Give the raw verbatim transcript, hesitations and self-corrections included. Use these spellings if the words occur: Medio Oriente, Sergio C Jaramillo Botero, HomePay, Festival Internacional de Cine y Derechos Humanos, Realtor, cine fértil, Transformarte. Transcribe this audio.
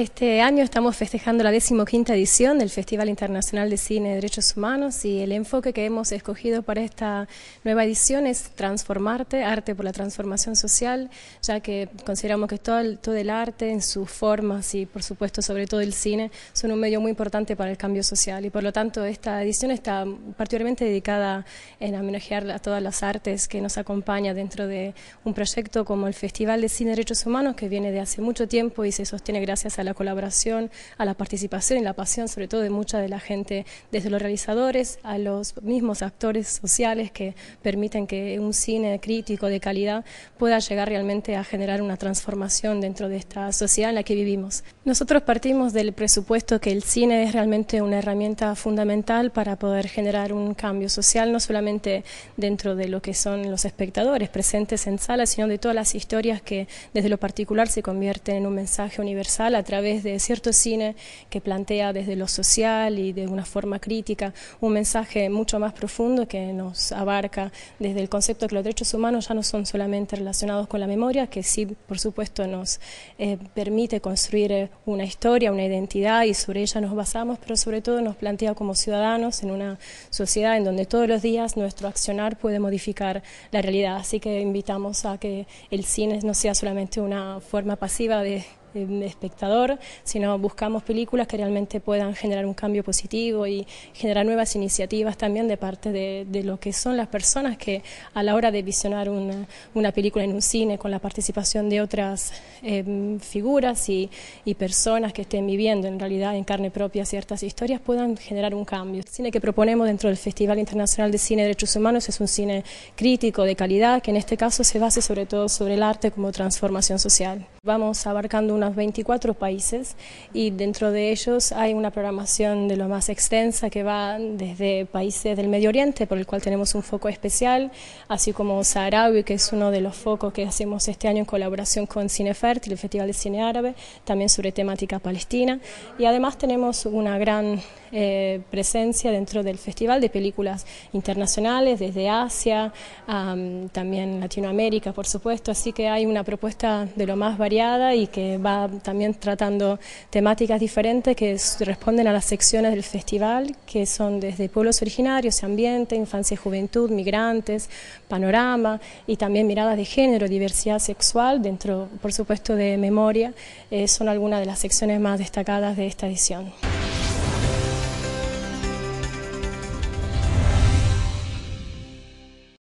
Este año estamos festejando la decimoquinta edición del Festival Internacional de Cine y Derechos Humanos, y el enfoque que hemos escogido para esta nueva edición es Transformarte, arte por la transformación social, ya que consideramos que todo el, todo el arte en sus formas y por supuesto sobre todo el cine son un medio muy importante para el cambio social, y por lo tanto esta edición está particularmente dedicada en homenajear a todas las artes que nos acompañan dentro de un proyecto como el Festival de Cine y Derechos Humanos, que viene de hace mucho tiempo y se sostiene gracias a la colaboración, a la participación y la pasión sobre todo de mucha de la gente, desde los realizadores a los mismos actores sociales que permiten que un cine crítico de calidad pueda llegar realmente a generar una transformación dentro de esta sociedad en la que vivimos. Nosotros partimos del presupuesto que el cine es realmente una herramienta fundamental para poder generar un cambio social, no solamente dentro de lo que son los espectadores presentes en sala, sino de todas las historias que desde lo particular se convierten en un mensaje universal a través de cierto cine que plantea desde lo social y de una forma crítica un mensaje mucho más profundo que nos abarca desde el concepto de que los derechos humanos ya no son solamente relacionados con la memoria, que sí, por supuesto, nos eh, permite construir una historia, una identidad, y sobre ella nos basamos, pero sobre todo nos plantea como ciudadanos en una sociedad en donde todos los días nuestro accionar puede modificar la realidad. Así que invitamos a que el cine no sea solamente una forma pasiva de espectador, sino buscamos películas que realmente puedan generar un cambio positivo y generar nuevas iniciativas también de parte de, de lo que son las personas que a la hora de visionar una, una película en un cine con la participación de otras eh, figuras y, y personas que estén viviendo en realidad en carne propia ciertas historias puedan generar un cambio. El cine que proponemos dentro del Festival Internacional de Cine y Derechos Humanos es un cine crítico de calidad que en este caso se base sobre todo sobre el arte como transformación social. Vamos abarcando unos veinticuatro países, y dentro de ellos hay una programación de lo más extensa que va desde países del Medio Oriente, por el cual tenemos un foco especial, así como Saharaui, que es uno de los focos que hacemos este año en colaboración con Cine Fértil, el Festival de Cine Árabe, también sobre temática palestina, y además tenemos una gran eh, presencia dentro del festival de películas internacionales, desde Asia, um, también Latinoamérica, por supuesto, así que hay una propuesta de lo más variada y que va Va también tratando temáticas diferentes que responden a las secciones del festival, que son desde pueblos originarios, ambiente, infancia y juventud, migrantes, panorama, y también miradas de género, diversidad sexual, dentro por supuesto de memoria, eh, son algunas de las secciones más destacadas de esta edición.